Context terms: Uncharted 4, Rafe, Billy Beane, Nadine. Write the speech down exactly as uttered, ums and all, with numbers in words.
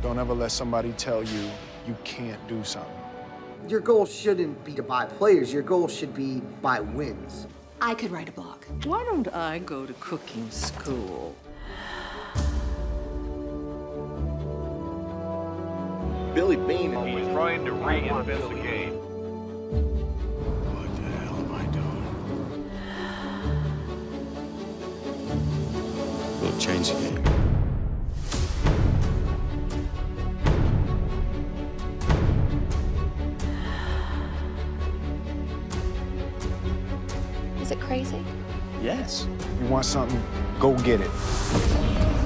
Don't ever let somebody tell you you can't do something. Your goal shouldn't be to buy players. Your goal should be buy wins. I could write a blog. Why don't I go to cooking school? Billy Beane is trying to reinvent the game. What the hell am I doing? We'll change the game. Is it crazy? Yes. You want something? Go get it.